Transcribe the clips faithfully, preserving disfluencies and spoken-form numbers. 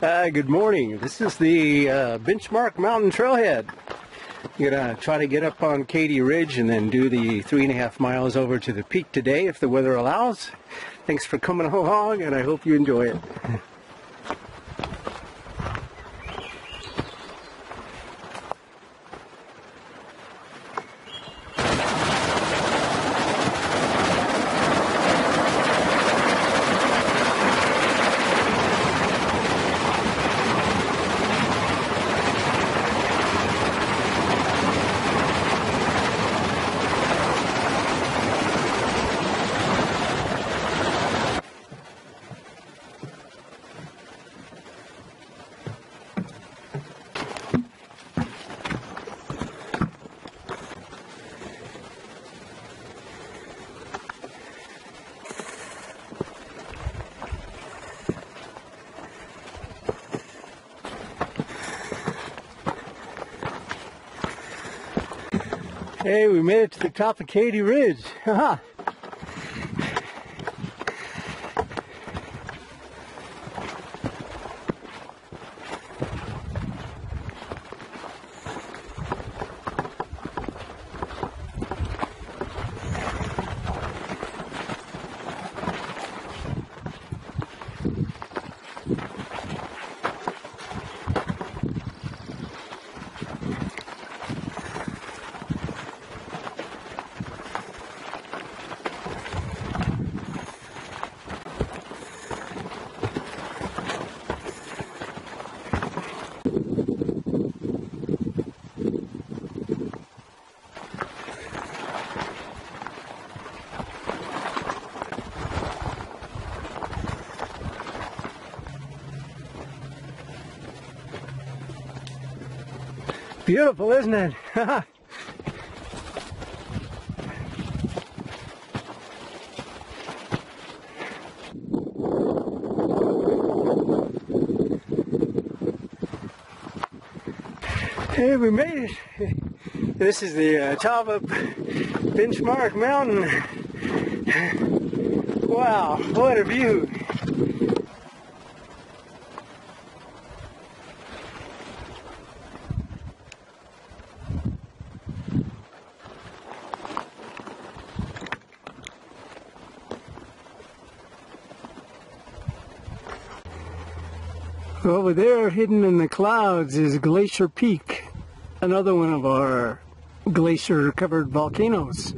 Uh, good morning. This is the uh, Benchmark Mountain Trailhead. I'm going to try to get up on Cady Ridge and then do the three and a half miles over to the peak today if the weather allows. Thanks for coming along, and I hope you enjoy it. Hey, we made it to the top of Cady Ridge. Haha. Beautiful, isn't it? Hey, we made it. This is the uh, top of Benchmark Mountain. Wow, what a view. Over there, hidden in the clouds, is Glacier Peak, another one of our glacier-covered volcanoes.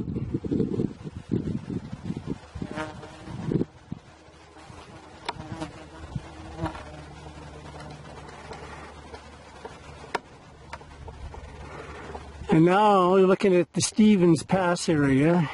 And now we're looking at the Stevens Pass area.